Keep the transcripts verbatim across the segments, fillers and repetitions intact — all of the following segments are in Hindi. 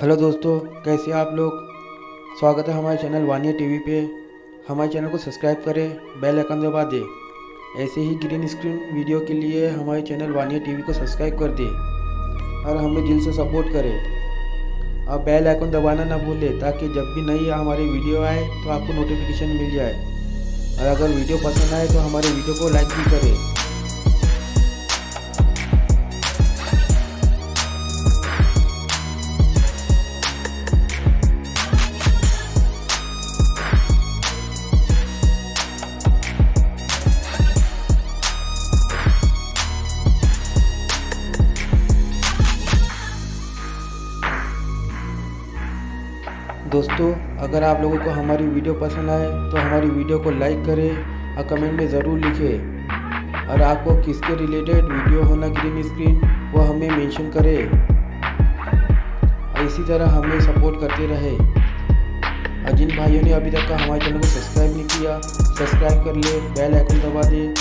हेलो दोस्तों, कैसे आप लोग। स्वागत है हमारे चैनल वानिया टीवी पे। हमारे चैनल को सब्सक्राइब करें, बेल आइकन दबा दें। ऐसे ही ग्रीन स्क्रीन वीडियो के लिए हमारे चैनल वानिया टीवी को सब्सक्राइब कर दें और हमें दिल से सपोर्ट करें और बेल आइकन दबाना ना भूलें, ताकि जब भी नई हमारी वीडियो आए तो आपको नोटिफिकेशन मिल जाए। और अगर वीडियो पसंद आए तो हमारे वीडियो को लाइक भी करें। दोस्तों, अगर आप लोगों को हमारी वीडियो पसंद आए तो हमारी वीडियो को लाइक करें और कमेंट में ज़रूर लिखें। और आपको किसके रिलेटेड वीडियो होना ग्रीन स्क्रीन, वो हमें मेंशन करें और इसी तरह हमें सपोर्ट करते रहे। और जिन भाइयों ने अभी तक का हमारे चैनल को सब्सक्राइब नहीं किया, सब्सक्राइब कर ले, बेल आइकन दबा दें।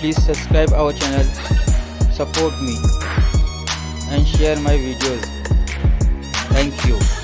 Please subscribe our channel, support me and share my videos. Thank you.